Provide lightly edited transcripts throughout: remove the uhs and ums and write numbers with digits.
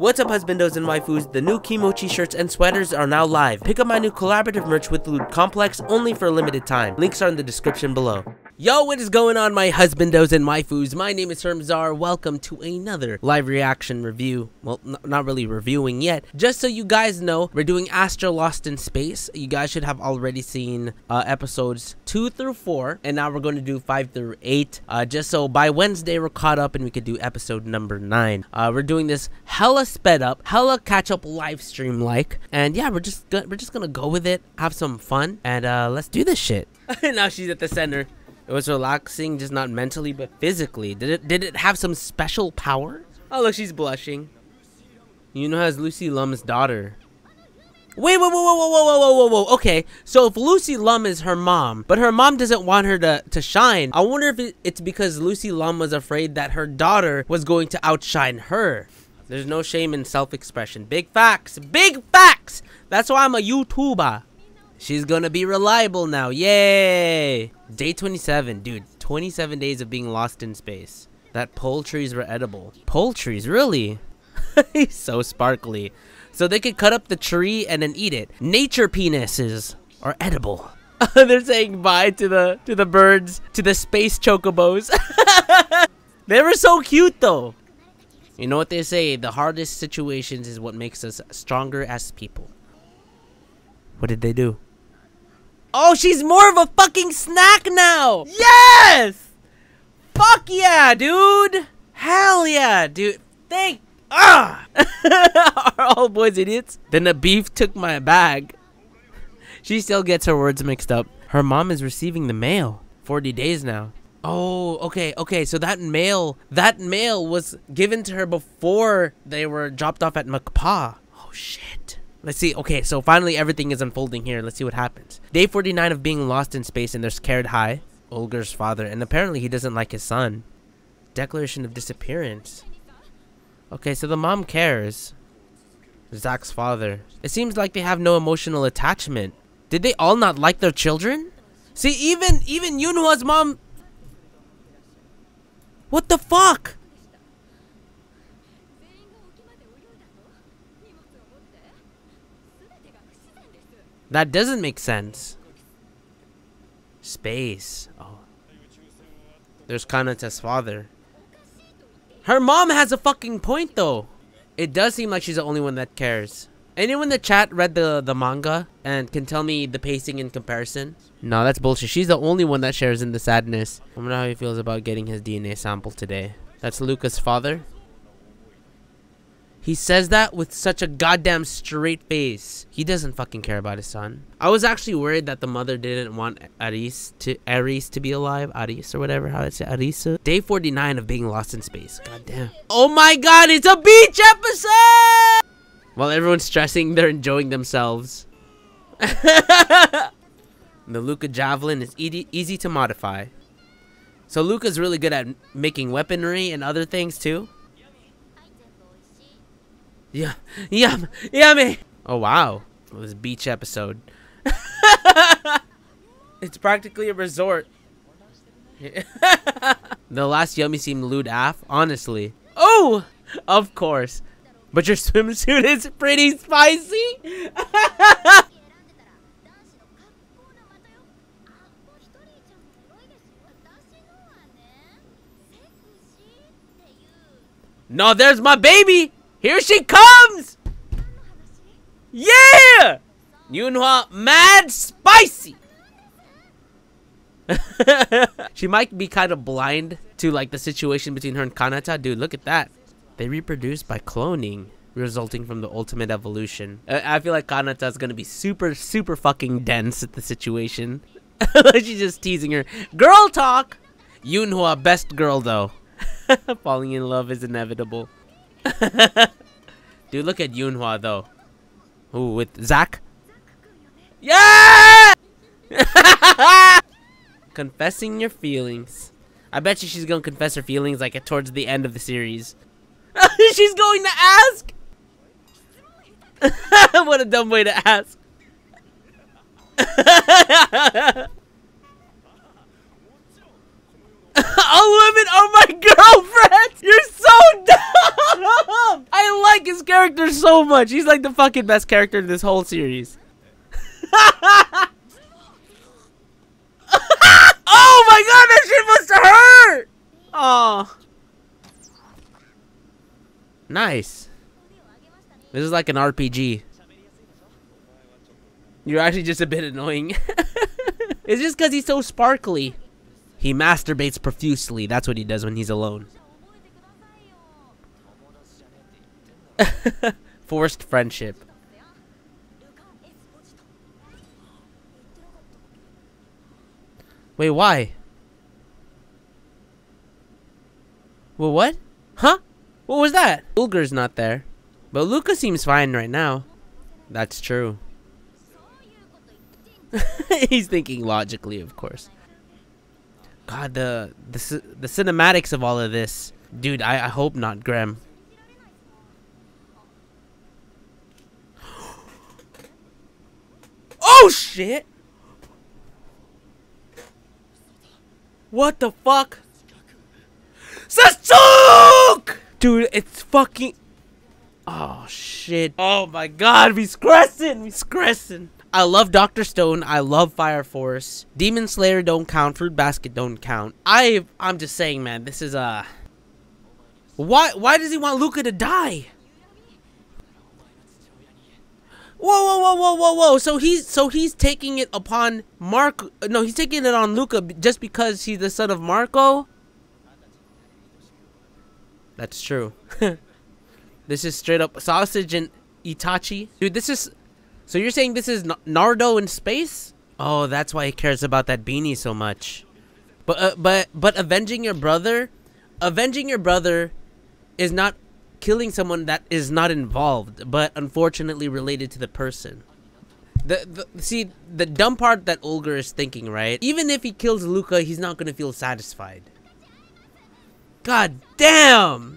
What's up, husbandos and waifus? The new Kimochi shirts and sweaters are now live. Pick up my new collaborative merch with Lude Complex only for a limited time. Links are in the description below. Yo, what is going on, my husbandos and waifus? My name is Hermsaur. Welcome to another live reaction review. Well, not really reviewing yet. Just so you guys know, we're doing Astra Lost in Space. You guys should have already seen episodes 2 through 4, and now we're going to do 5 through 8. Just so by Wednesday we're caught up and we could do episode number 9. We're doing this hella sped up, hella catch up live stream like, and yeah, we're just gonna go with it, have some fun, and let's do this shit. Now she's at the center. It was relaxing, just not mentally, but physically. Did it have some special power? Oh, look, she's blushing. Yunhua is Lucy Lum's daughter. Wait, whoa. Okay, so if Lucy Lum is her mom, but her mom doesn't want her to shine, I wonder if it's because Lucy Lum was afraid that her daughter was going to outshine her. There's no shame in self-expression. Big facts. Big facts! That's why I'm a YouTuber. She's gonna be reliable now, yay! Day 27, dude, 27 days of being lost in space. That pole trees were edible. Pole trees, really? He's so sparkly. So they could cut up the tree and then eat it. Nature penises are edible. They're saying bye to the birds, to the space chocobos. They were so cute though. You know what they say, the hardest situations is what makes us stronger as people. What did they do? Oh, she's more of a fucking snack now! Yes! Fuck yeah, dude! Hell yeah, dude! Thank... Ah! Are all boys idiots? Then the beef took my bag. She still gets her words mixed up. Her mom is receiving the mail. 40 days now. Oh, okay, so that mail was given to her before they were dropped off at McPaw. Oh, shit. Let's see. Okay, so finally everything is unfolding here. Let's see what happens. Day 49 of being lost in space, and they're scared high. Olgur's father, and apparently he doesn't like his son. Declaration of disappearance. Okay, so the mom cares. Zach's father. It seems like they have no emotional attachment. Did they all not like their children? See, even Yunhua's mom. What the fuck? That doesn't make sense. Space. Oh. There's Kanata's father. Her mom has a fucking point though. It does seem like she's the only one that cares. Anyone in the chat read the manga and can tell me the pacing in comparison? No, that's bullshit. She's the only one that shares in the sadness. I wonder how he feels about getting his DNA sample today. That's Luka's father. He says that with such a goddamn straight face. He doesn't fucking care about his son. I was actually worried that the mother didn't want Aries to be alive. Aries or whatever, how it's Arisa. Day 49 of being lost in space. Goddamn. Oh my god, it's a beach episode! While everyone's stressing, they're enjoying themselves. The Luka javelin is easy to modify. So Luka's really good at making weaponry and other things too. Yeah, yummy. Oh wow, well, this beach episode. It's practically a resort. The last yummy seemed lewd af, honestly. Oh, of course. But your swimsuit is pretty spicy. No, there's my baby. Here she comes! Yeah! Yunhua, mad spicy! She might be kind of blind to like the situation between her and Kanata. Dude, look at that. They reproduce by cloning, resulting from the ultimate evolution. I feel like Kanata's gonna be super, super fucking dense at the situation. She's just teasing her. Girl talk! Yunhua, best girl though. Falling in love is inevitable. Dude, look at Yunhua though. Ooh, with Zach. Yeah! Confessing your feelings. I bet you she's gonna confess her feelings like towards the end of the series. She's going to ask. What a dumb way to ask. All women are my girlfriends. You're so dumb. I like his this character so much. He's like the fucking best character in this whole series. Oh my god, that shit must have hurt! Oh. Nice. This is like an RPG. You're actually just a bit annoying. It's just because he's so sparkly. He masturbates profusely. That's what he does when he's alone. Forced friendship. Wait, why? Well, what? Huh? What was that? Ulger's not there. But Luka seems fine right now. That's true. He's thinking logically, of course. God, the cinematics of all of this. Dude, I hope not, Grimm. Oh, shit! What the fuck? SESCHUK! Dude, it's fucking... Oh, shit. Oh, my God. We's cressin'. We's cressin'. I love Dr. Stone. I love Fire Force. Demon Slayer don't count. Fruit Basket don't count. I'm just saying, man. This is, Why does he want Luka to die? Whoa, whoa, whoa, whoa, whoa, whoa. So he's taking it upon Marco. No, he's taking it on Luka just because he's the son of Marco? That's true. This is straight up Sausage and Itachi. Dude, this is... So you're saying this is Naruto in space? Oh, that's why he cares about that beanie so much. But avenging your brother is not killing someone that is not involved, but unfortunately related to the person. See, the dumb part that Olgur is thinking, right? Even if he kills Luka, he's not gonna feel satisfied. God damn!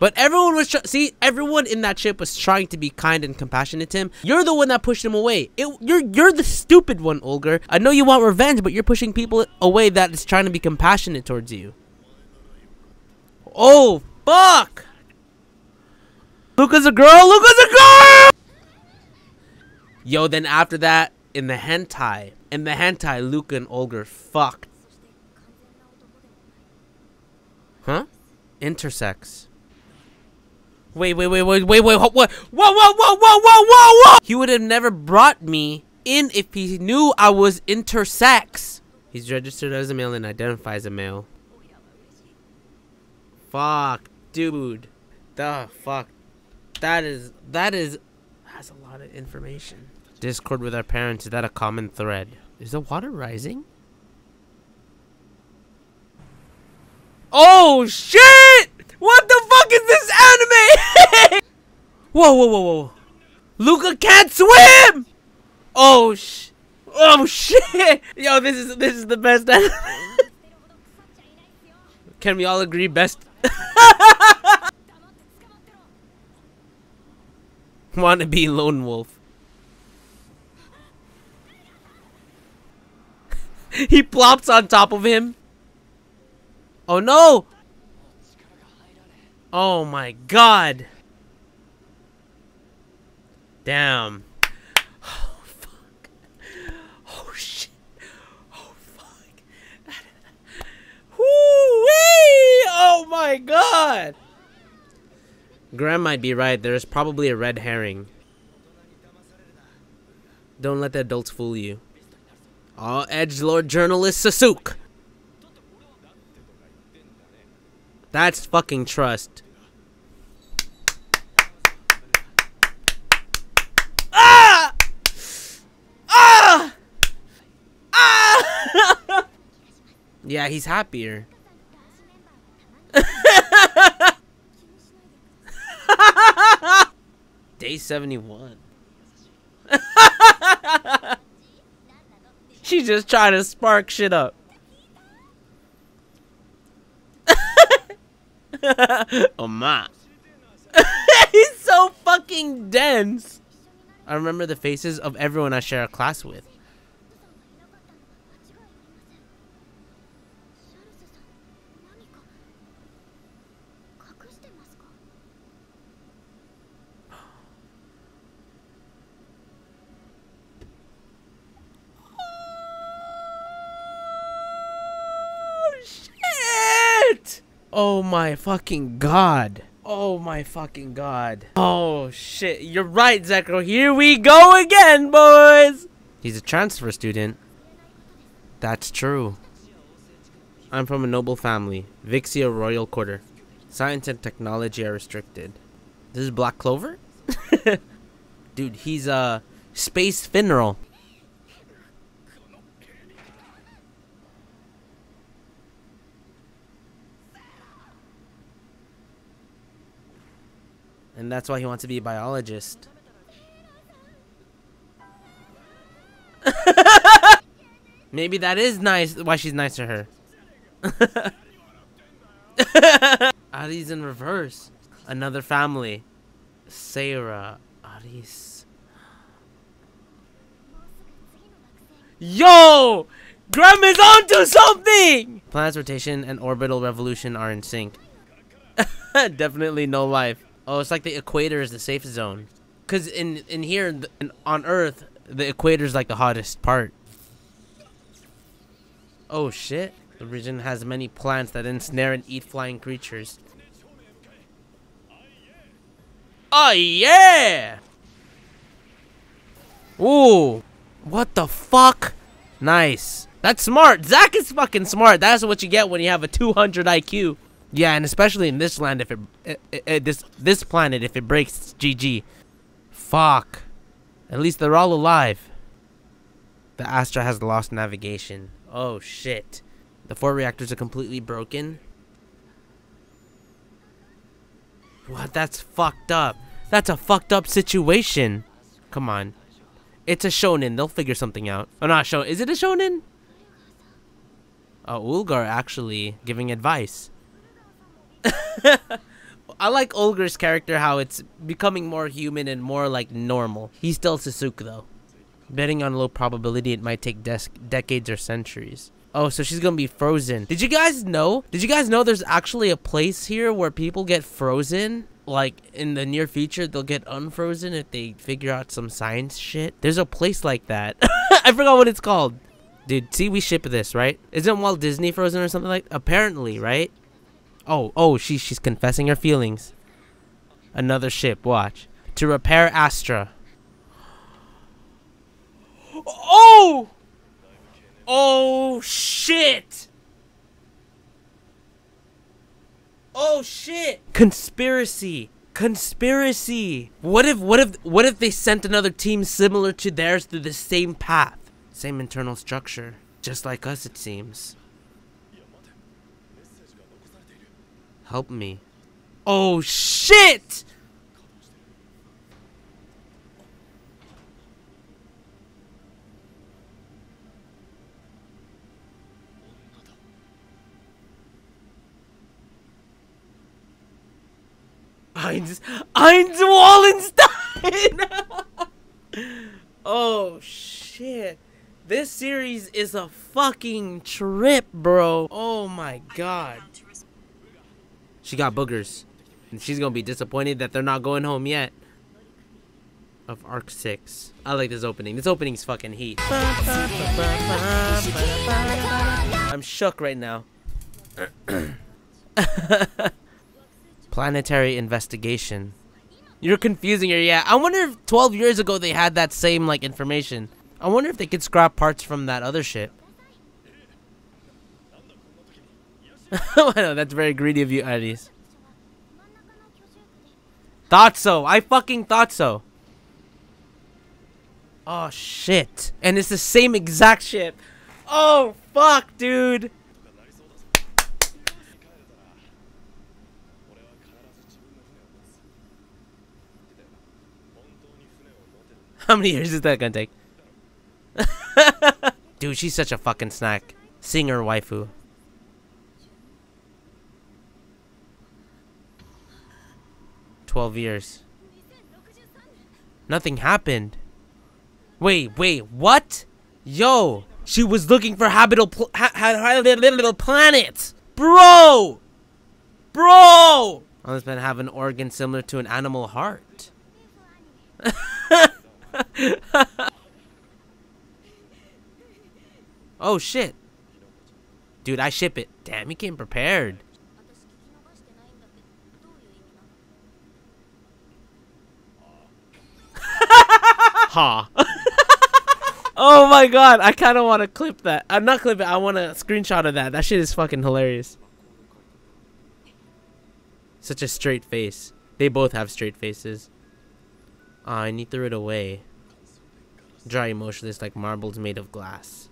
But everyone was everyone in that ship was trying to be kind and compassionate to him. You're the one that pushed him away. You're the stupid one, Olgur. I know you want revenge, but you're pushing people away that is trying to be compassionate towards you. Oh, fuck! Luka's a girl! Luka's a girl! Yo, then after that, in the hentai, Luka and Olgur fucked. Huh? Intersex. Wait, whoa! He would have never brought me in if he knew I was intersex. He's registered as a male and identifies as a male. Fuck, dude. The fuck. That's a lot of information. Discord with our parents, is that a common thread? Is the water rising? Oh, shit! What the fuck is this anime? Whoa. Luka can't swim! Oh, shit! Yo, this is the best anime. Can we all agree best? Wanna be lone wolf. He plops on top of him. Oh no! Oh my god! Damn. Oh fuck. Oh shit. Oh fuck. Woo-wee! Oh my god! Graham might be right. There's probably a red herring. Don't let the adults fool you. Oh, edgelord journalist Sasuke! That's fucking trust. Ah! Ah! Ah! Yeah, he's happier. Day 71. She's just trying to spark shit up. Oh my. He's so fucking dense. I remember the faces of everyone I share a class with. Oh my fucking god. Oh my fucking god. Oh shit. You're right, Zekro. Here we go again, boys. He's a transfer student. That's true. I'm from a noble family. Vixia royal quarter. Science and technology are restricted. This is Black Clover? Dude, he's a space Finral. And that's why he wants to be a biologist. Maybe that is nice. Why she's nice to her. Aries in reverse. Another family. Sarah. Aries. Yo! Grimm is onto something! Planet's rotation and orbital revolution are in sync. Definitely no life. Oh, it's like the equator is the safe zone. Because in here, on Earth, the equator is like the hottest part. Oh, shit. The region has many plants that ensnare and eat flying creatures. Oh, yeah! Ooh. What the fuck? Nice. That's smart. Zach is fucking smart. That's what you get when you have a 200 IQ. Yeah, and especially in this land, if this planet, if it breaks, GG. Fuck. At least they're all alive. The Astra has lost navigation. Oh shit. The 4 reactors are completely broken. What? That's fucked up. That's a fucked up situation. Come on. It's a shonen. They'll figure something out. Oh, not shonen. Is it a shonen? Ulgar actually giving advice. I like Olgur's character, how it's becoming more human and more like normal. He's still Sasuke though. Betting on low probability, it might take decades or centuries. Oh, so she's gonna be frozen. Did you guys know? Did you guys know there's actually a place here where people get frozen? Like in the near future, they'll get unfrozen if they figure out some science shit. There's a place like that. I forgot what it's called. Dude, see, we ship this, right? Isn't Walt Disney frozen or something like that? Apparently, right? Oh, she's confessing her feelings. Another ship, watch. To repair Astra. Oh! Oh, shit! Oh, shit! Conspiracy! Conspiracy! What if they sent another team similar to theirs through the same path? Same internal structure. Just like us, it seems. Help me. Oh, shit! EINZ WALLENSTEIN! Oh, shit. This series is a fucking trip, bro. Oh, my God. She got boogers, and she's gonna be disappointed that they're not going home yet. Of Arc 6. I like this opening. This opening's fucking heat. I'm shook right now. Planetary investigation. You're confusing her, yeah. I wonder if 12 years ago they had that same, like, information. I wonder if they could scrap parts from that other ship. I know, that's very greedy of you, Aries. Thought so. I fucking thought so. Oh, shit. And it's the same exact ship. Oh, fuck, dude. How many years is that gonna take? Dude, she's such a fucking snack. Singer waifu. Years. Nothing happened. Wait, what? Yo, she was looking for habitable planets, bro. Bro, I was gonna have an organ similar to an animal heart. Oh shit, dude, I ship it. Damn, he came prepared. ha. Oh my god, I kind of want to clip that. I'm not clipping, I want a screenshot of that. That shit is fucking hilarious. Such a straight face. They both have straight faces. I need to throw it away. Dry emotionless like marbles made of glass.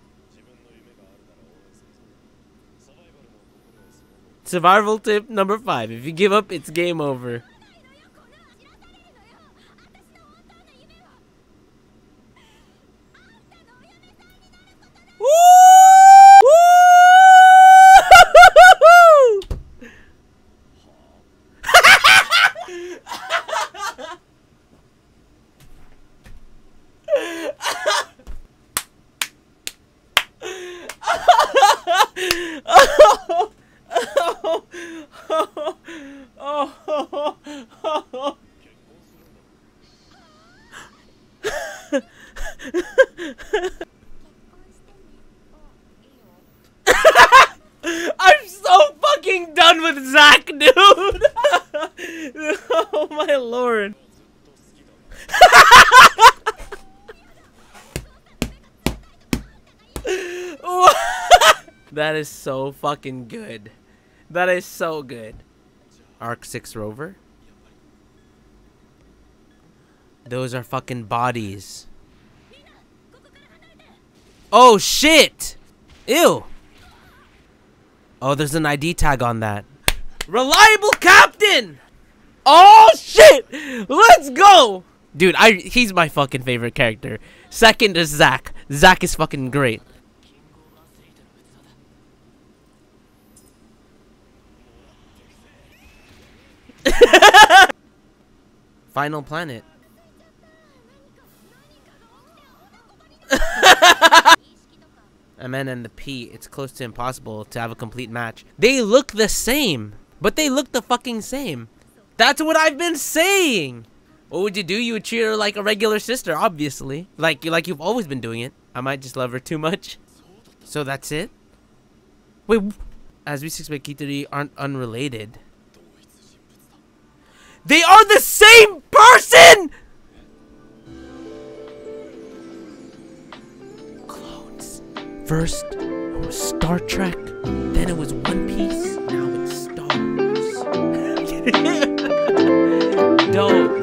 Survival tip number 5. If you give up, it's game over. I'm so fucking done with Zach, dude. Oh my lord. That is so fucking good. That is so good. Arc 6 rover. Those are fucking bodies. Oh shit! Ew! Oh, there's an ID tag on that. Reliable captain! Oh shit! Let's go! Dude, he's my fucking favorite character. Second is Zach. Zach is fucking great. Final planet. MN and the P, it's close to impossible to have a complete match. They look the same, but they look the fucking same. That's what I've been saying. What would you do? You would treat her like a regular sister, obviously. Like you've always been doing it. I might just love her too much. So that's it? Wait, as V6 by Kiteri aren't unrelated. They are the same person! First, it was Star Trek, then it was One Piece, now it's Star Wars. Dope.